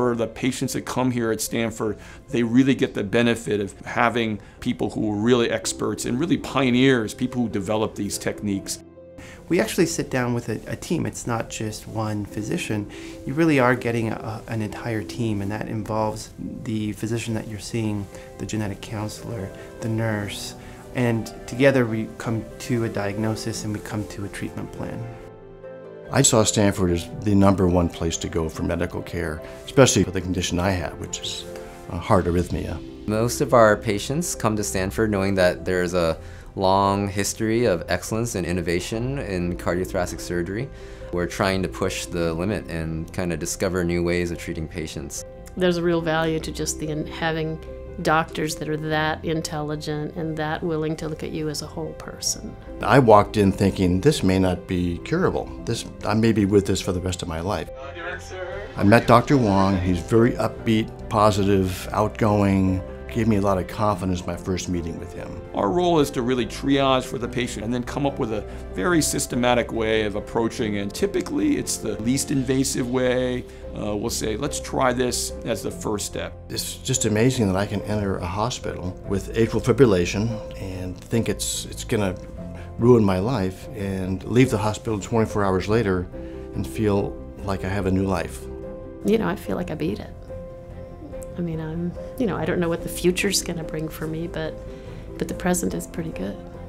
for the patients that come here at Stanford, they really get the benefit of having people who are really experts and really pioneers, people who develop these techniques. We actually sit down with a team. It's not just one physician. You really are getting an entire team, and that involves the physician that you're seeing, the genetic counselor, the nurse, and together we come to a diagnosis and we come to a treatment plan. I saw Stanford as the #1 place to go for medical care, especially for the condition I have, which is heart arrhythmia. Most of our patients come to Stanford knowing that there's a long history of excellence and innovation in cardiothoracic surgery. We're trying to push the limit and kind of discover new ways of treating patients. There's a real value to just having doctors that are that intelligent and that willing to look at you as a whole person. I walked in thinking, this may not be curable. I may be with this for the rest of my life. I met Dr. Wang. He's very upbeat, positive, outgoing. Gave me a lot of confidence my first meeting with him. Our role is to really triage for the patient and then come up with a very systematic way of approaching it. Typically, it's the least invasive way. We'll say, let's try this as the first step. It's just amazing that I can enter a hospital with atrial fibrillation and think it's gonna ruin my life and leave the hospital 24 hours later and feel like I have a new life. You know, I feel like I beat it. I mean, I don't know what the future's gonna bring for me, but the present is pretty good.